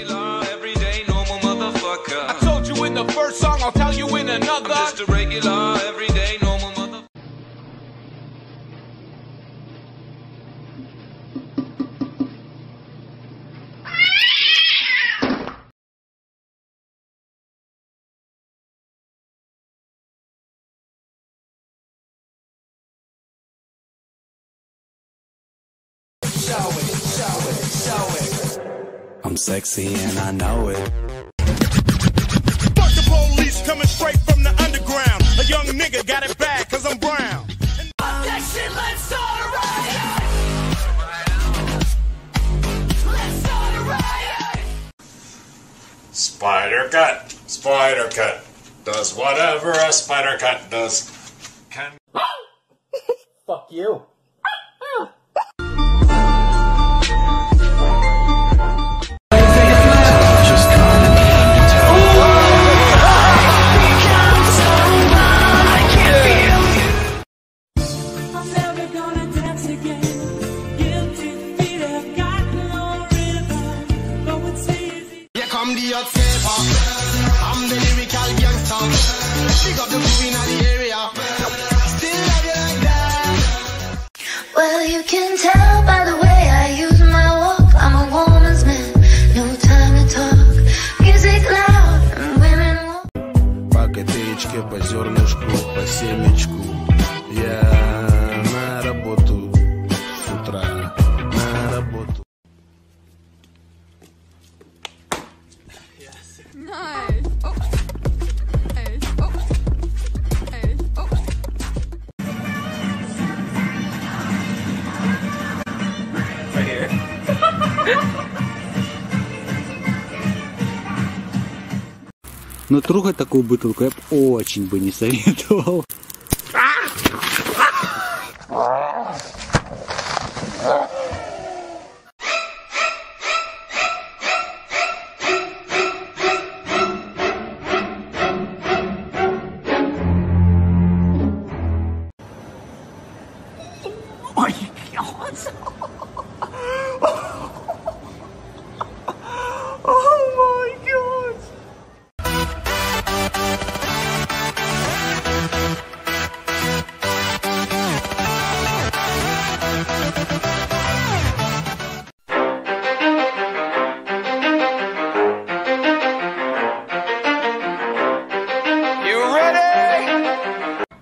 regular, everyday, normal motherfucker. I told you in the first song, I'll tell you in another. I'm just a regular, everyday, normal motherfucker. I'm sexy and I know it. Fuck the police coming straight from the underground. A young nigga got it bad cause I'm brown. And that shit, let's start a riot. Let's start a riot. Spider cut. Spider cut. Does whatever a spider cut does. Can fuck you. I'm the hot saver, I'm the lyrical gangster. She got the movie in the area. Still love you like that. Well, you can tell by the way I use my walk. I'm a woman's man, no time to talk. Music loud and women walk. По копеечке, по зернышку, по семечку. Я на работу с утра, на работу. Nice. Oh. Hey. Oh. Hey. Oh. Right here. Но трогать такую бутылку я очень бы не советовал.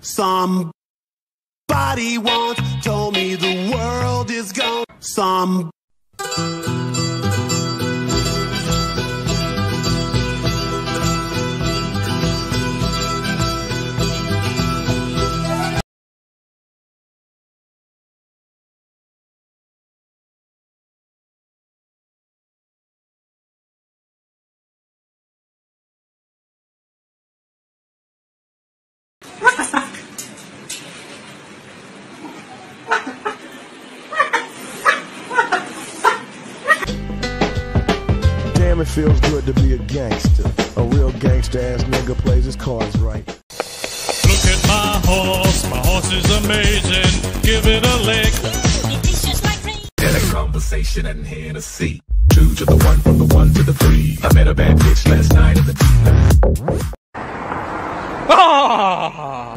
Somebody once told me the world is gone. It feels good to be a gangster. A real gangster ass nigga plays his cards right. Look at my horse is amazing. Give it a lick. Had a conversation and Hennessy. 2 to the 1 from the 1 to the 3. I met a bad bitch last night in the deep. Ah!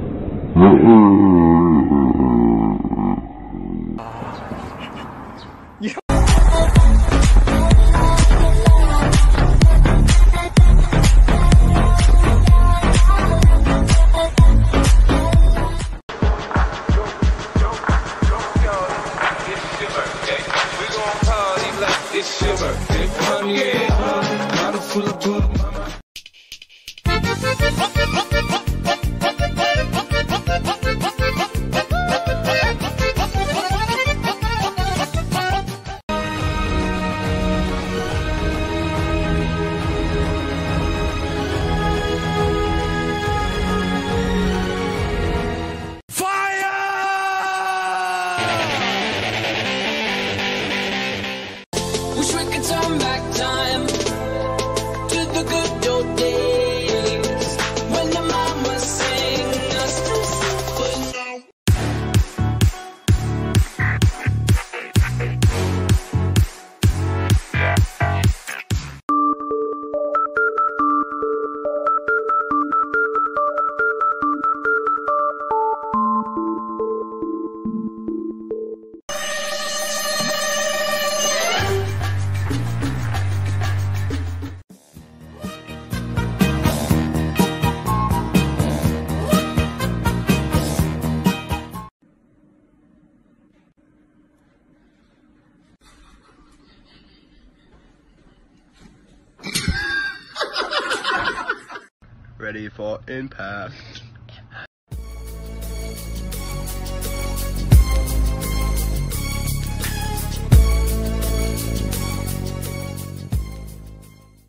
ready for impact.